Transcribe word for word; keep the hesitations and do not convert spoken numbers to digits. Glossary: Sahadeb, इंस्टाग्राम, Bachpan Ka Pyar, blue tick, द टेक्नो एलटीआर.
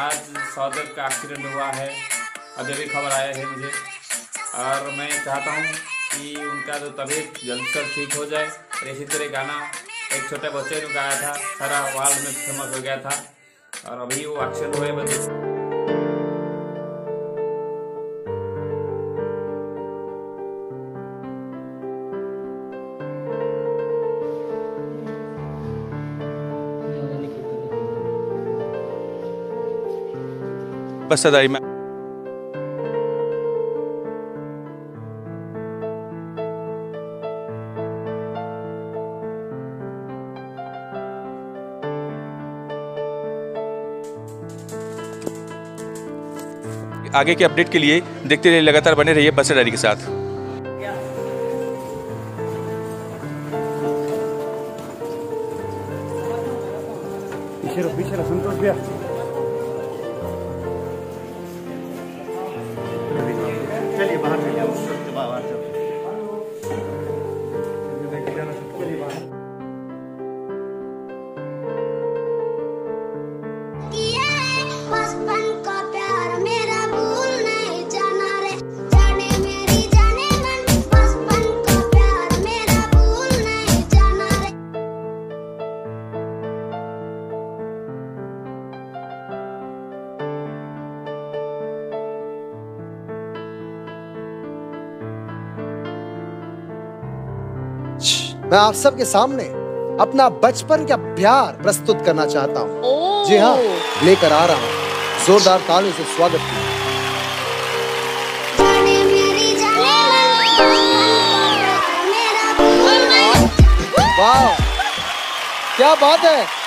आज सहदेब का एक्सीडेंट हुआ है, अभी भी खबर आया है मुझे। और मैं चाहता हूँ कि उनका जो तबीयत जल्द से ठीक हो जाए। और इसी तरह गाना एक छोटे बच्चे ने गाया था, सारा वर्ल्ड में फेमस हो गया था, और अभी वो एक्सीडेंट हुए बच्चे। बस सदाई में आगे के अपडेट के लिए देखते रहिए, लगातार बने रहिए बस सदाई के साथ। पीछे पीछे संतोष भैया मैं आप सबके सामने अपना बचपन का प्यार प्रस्तुत करना चाहता हूँ। जी हाँ, लेकर आ रहा हूँ, जोरदार तालियों से स्वागत किया। वाह, क्या बात है।